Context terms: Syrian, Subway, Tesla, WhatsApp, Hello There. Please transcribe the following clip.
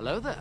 Hello there.